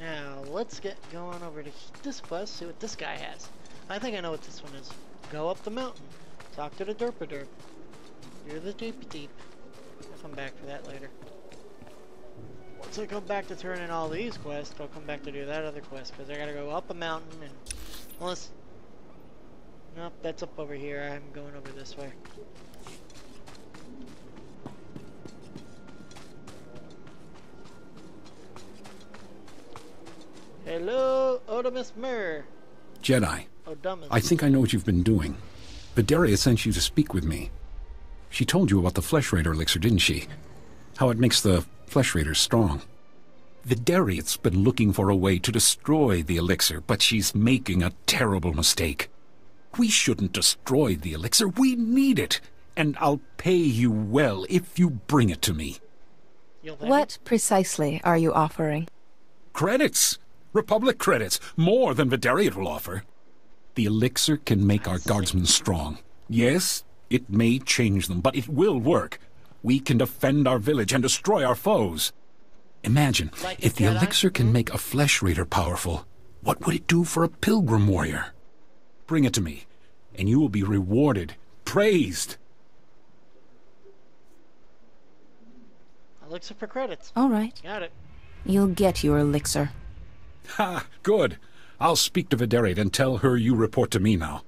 Now, let's get going over to this quest, see what this guy has. I think I know what this one is. Go up the mountain. Talk to the derp-a-derp. You're the deep-deep. I'll come back for that later. Once I come back to turn in all these quests, I'll come back to do that other quest, because I gotta go up a mountain and... Unless... Nope, that's up over here. I'm going over this way. Hello, Odomus Mur. Jedi. Odomus. I think I know what you've been doing. Vidaria sent you to speak with me. She told you about the Flesh Raider elixir, didn't she? How it makes the Flesh Raiders strong. Vidariot's been looking for a way to destroy the elixir, but she's making a terrible mistake. We shouldn't destroy the elixir. We need it. And I'll pay you well if you bring it to me. What precisely are you offering? Credits. Republic credits. More than Vidariot will offer. The elixir can make our guardsmen strong. Yes, it may change them, but it will work. We can defend our village and destroy our foes. Imagine, like if the elixir can make a Flesh Raider powerful, what would it do for a pilgrim warrior? Bring it to me, and you will be rewarded, praised. Elixir for credits. All right. Got it. You'll get your elixir. Ha! Good. I'll speak to Viderit and tell her you report to me now.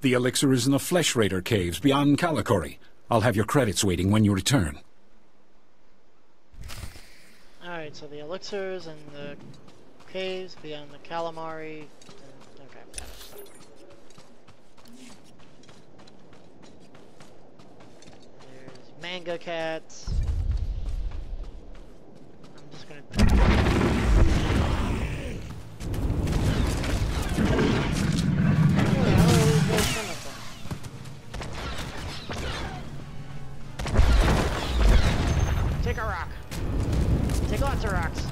The elixir is in the Flesh Raider caves beyond Kalikori. I'll have your credits waiting when you return. Alright, so the elixirs and the caves beyond the Calamari. Okay, got it. There's manga cats. I'm just gonna... Take a rock. Take lots of rocks.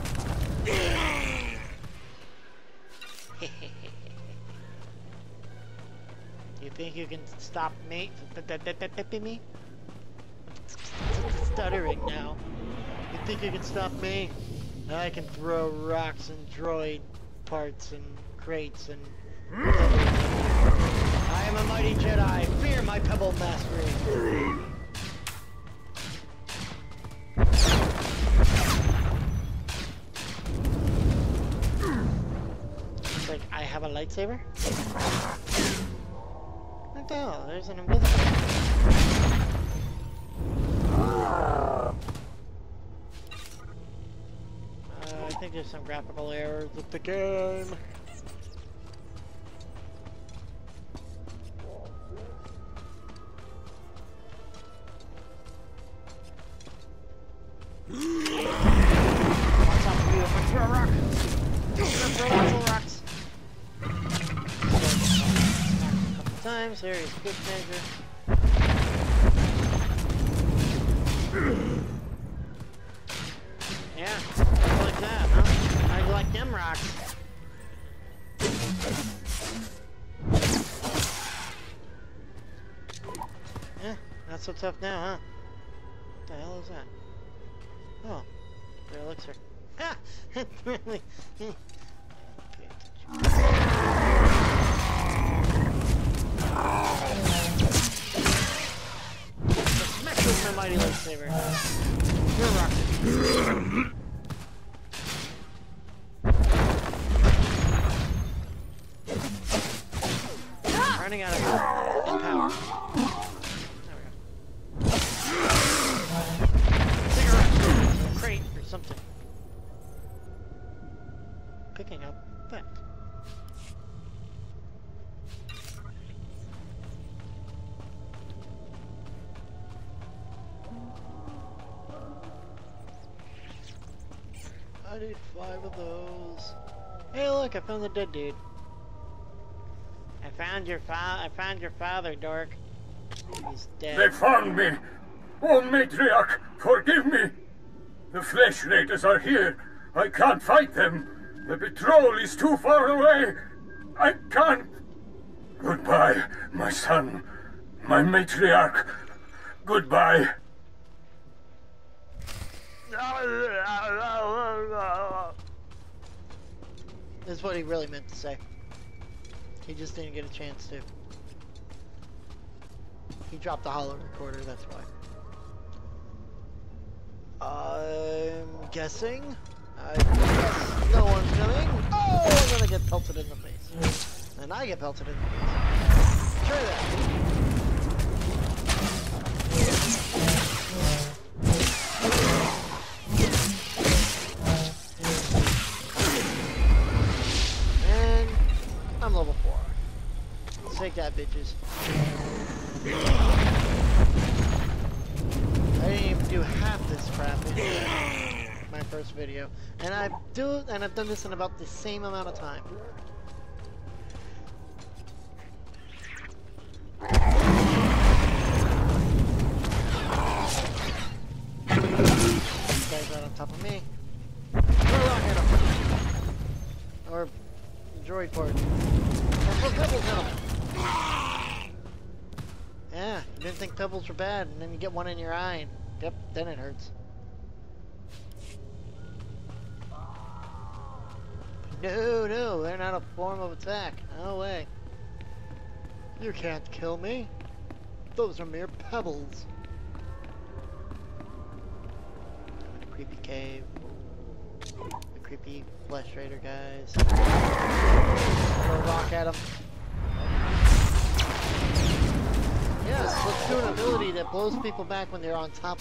You think you can stop me? Stuttering now. You think you can stop me? I can throw rocks and droid parts and crates and... I am a mighty Jedi. Fear my pebble mastery. Have a lightsaber? What the hell? There's an invisible. I think there's some graphical errors with the game. What's up with you? I'm gonna throw a rock. Serious good measure. Yeah, I like that, huh? I like them rocks. Yeah, not so tough now, huh? What the hell is that? Oh, their elixir. Ah! Really? Smack with my mighty lightsaber. You're rocked. Ah! Running out of power. There we go. Take a rock, or a crate, or something. Picking up that. I need 5 of those. Hey, look! I found the dead dude. I found your father, dork. He's dead. They found me. Oh, Matriarch, forgive me. The Flesh Raiders are here. I can't fight them. The patrol is too far away. I can't. Goodbye, my son, my Matriarch. Goodbye. Is what he really meant to say. He just didn't get a chance to. He dropped the hollow recorder, that's why. I'm guessing. I guess no one's coming. Oh, I'm gonna get pelted in the face. And I get pelted in the face. Try that. And I'm level 4. Let's take that, bitches. I didn't even do half this crap in my first video, and I've done this in about the same amount of time. This guy's right on top of me. Or droid port. Or pebbles now. Yeah, you didn't think pebbles were bad, and then you get one in your eye, and yep, then it hurts. No, no, they're not a form of attack. No way. You can't kill me. Those are mere pebbles. The creepy cave. The creepy Flesh Raider guys. Throw a rock at them. Yes, let's do an ability that blows people back when they're on top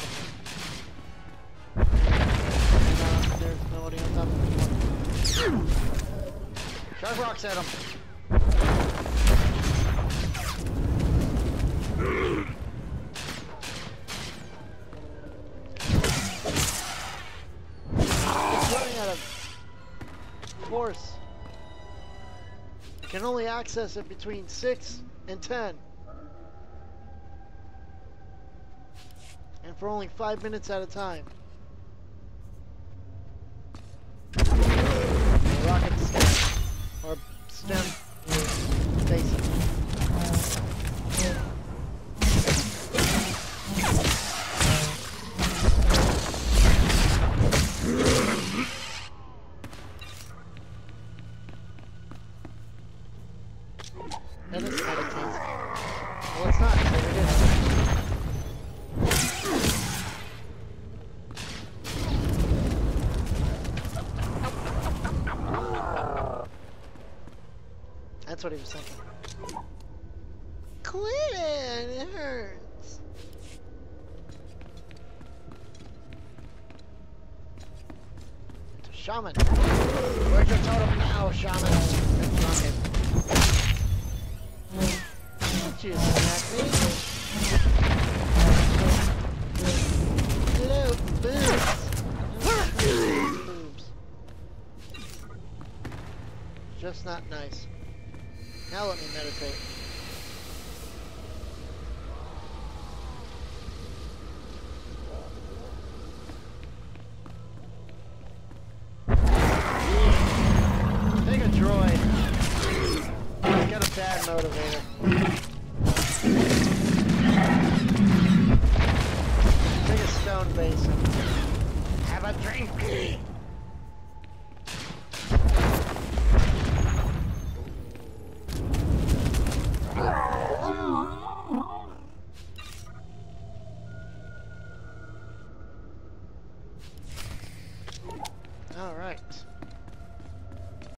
of them. There's nobody on top of them. Drive rocks at them. It's running out of force. You can only access it between 6 and 10. And for only 5 minutes at a time. Rocket stem. Or stem. Basic. That is not a taste. Well, it's not, so it is. That's what he was thinking. Quit it! It hurts! It's a shaman! Where's your totem now, shaman? Don't you smack me! Hello, boobs! Boobs. Just not nice. Now let me meditate. Take a droid. I got a bad motivator.